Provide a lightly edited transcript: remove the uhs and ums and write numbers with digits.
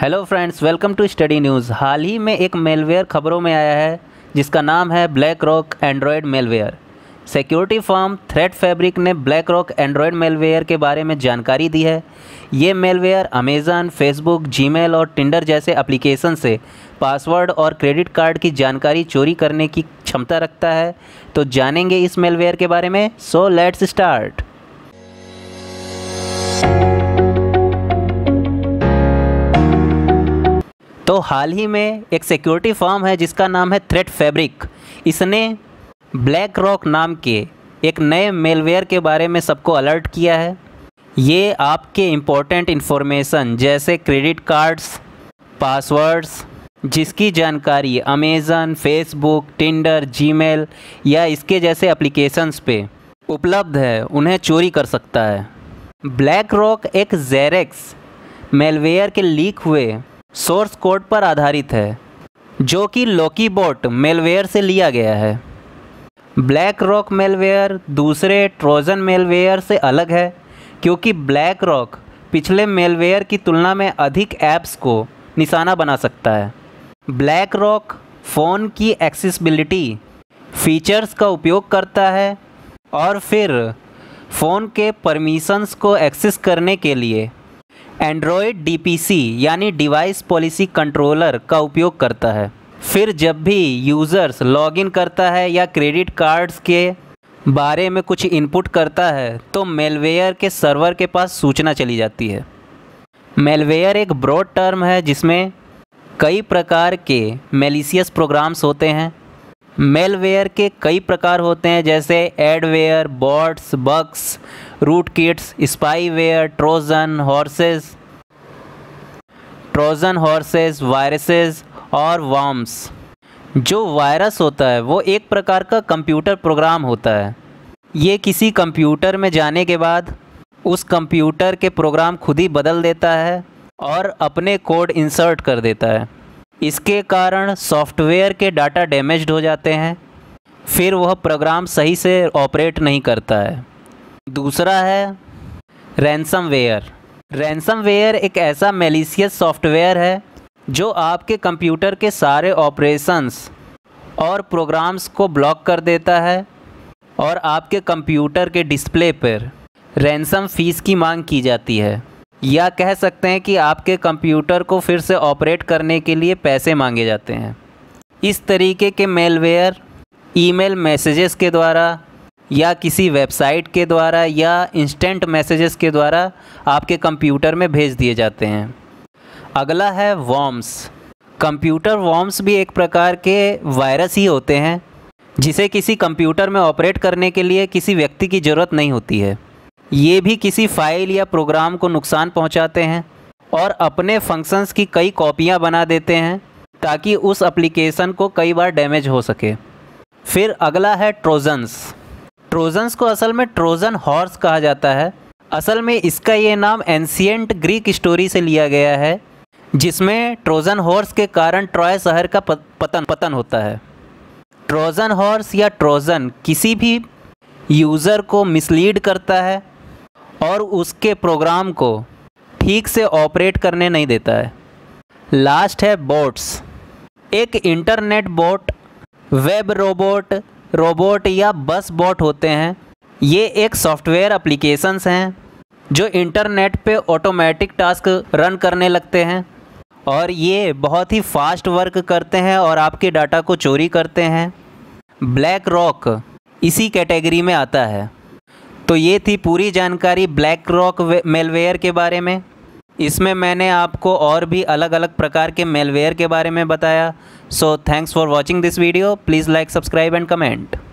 Hello friends, welcome to study news. हाल ही में एक मेलवेयर खबरों में आया है जिसका नाम है BlackRock android malware. Security firm threat fabric ने BlackRock एंड्रॉयड मेलवेयर के बारे में जानकारी दी है। ये मेलवेयर अमेज़न, फेसबुक, जीमेल और टिंडर जैसे एप्लीकेशन से पासवर्ड और क्रेडिट कार्ड की जानकारी चोरी करने की क्षमता रखता है। तो जानेंगे इस मेलवेयर के बारे में, सो लेट्स स्टार्ट। तो हाल ही में एक सिक्योरिटी फर्म है जिसका नाम है थ्रेट फैब्रिक। इसने BlackRock नाम के एक नए मेलवेयर के बारे में सबको अलर्ट किया है। ये आपके इम्पोर्टेंट इन्फॉर्मेशन जैसे क्रेडिट कार्ड्स, पासवर्ड्स जिसकी जानकारी अमेज़न, फेसबुक, टिंडर, जीमेल या इसके जैसे एप्लीकेशंस पे उपलब्ध है, उन्हें चोरी कर सकता है। BlackRock एक Xerex मेलवेयर के लीक हुए सोर्स कोड पर आधारित है जो कि LokiBot मेलवेयर से लिया गया है। BlackRock मेलवेयर दूसरे ट्रोजन मेलवेयर से अलग है क्योंकि BlackRock पिछले मेलवेयर की तुलना में अधिक ऐप्स को निशाना बना सकता है। BlackRock फ़ोन की एक्सेसिबिलिटी फीचर्स का उपयोग करता है और फिर फ़ोन के परमिशंस को एक्सेस करने के लिए एंड्रॉयड DPC यानी डिवाइस पॉलिसी कंट्रोलर का उपयोग करता है। फिर जब भी यूज़र्स लॉगिन करता है या क्रेडिट कार्ड्स के बारे में कुछ इनपुट करता है तो मेलवेयर के सर्वर के पास सूचना चली जाती है। मेलवेयर एक ब्रॉड टर्म है जिसमें कई प्रकार के मैलिशियस प्रोग्राम्स होते हैं। मेलवेयर के कई प्रकार होते हैं जैसे adware, bots, bugs, root kits, spyware, Trojan horses, viruses और वॉर्म्स। जो वायरस होता है वो एक प्रकार का कंप्यूटर प्रोग्राम होता है। ये किसी कंप्यूटर में जाने के बाद उस कंप्यूटर के प्रोग्राम खुद ही बदल देता है और अपने कोड इंसर्ट कर देता है। इसके कारण सॉफ्टवेयर के डाटा डैमेज्ड हो जाते हैं, फिर वह प्रोग्राम सही से ऑपरेट नहीं करता है। दूसरा है रैंसमवेयर। रैंसमवेयर एक ऐसा मैलिशियस सॉफ्टवेयर है जो आपके कंप्यूटर के सारे ऑपरेशंस और प्रोग्राम्स को ब्लॉक कर देता है और आपके कंप्यूटर के डिस्प्ले पर रैंसम फीस की मांग की जाती है, या कह सकते हैं कि आपके कंप्यूटर को फिर से ऑपरेट करने के लिए पैसे मांगे जाते हैं। इस तरीके के मेलवेयर ईमेल मैसेजेस के द्वारा या किसी वेबसाइट के द्वारा या इंस्टेंट मैसेजेस के द्वारा आपके कंप्यूटर में भेज दिए जाते हैं। अगला है वॉर्म्स। कंप्यूटर वॉर्म्स भी एक प्रकार के वायरस ही होते हैं जिसे किसी कंप्यूटर में ऑपरेट करने के लिए किसी व्यक्ति की ज़रूरत नहीं होती है। ये भी किसी फाइल या प्रोग्राम को नुकसान पहुंचाते हैं और अपने फंक्शंस की कई कॉपियां बना देते हैं ताकि उस एप्लीकेशन को कई बार डैमेज हो सके। फिर अगला है ट्रोजन्स। ट्रोजन्स को असल में ट्रोजन हॉर्स कहा जाता है। असल में इसका ये नाम एंशिएंट ग्रीक स्टोरी से लिया गया है जिसमें ट्रोजन हॉर्स के कारण ट्रॉय शहर का पतन होता है। ट्रोजन हॉर्स या ट्रोजन किसी भी यूज़र को मिसलीड करता है और उसके प्रोग्राम को ठीक से ऑपरेट करने नहीं देता है। लास्ट है बॉट्स। एक internet bot, web robot, robot या बस बॉट होते हैं। ये एक सॉफ्टवेयर एप्लीकेशंस हैं जो इंटरनेट पे ऑटोमेटिक टास्क रन करने लगते हैं और ये बहुत ही फास्ट वर्क करते हैं और आपके डाटा को चोरी करते हैं। BlackRock इसी कैटेगरी में आता है। तो ये थी पूरी जानकारी BlackRock मेलवेयर के बारे में। इसमें मैंने आपको और भी अलग अलग प्रकार के मेलवेयर के बारे में बताया। So thanks for watching this video. Please like, subscribe and comment.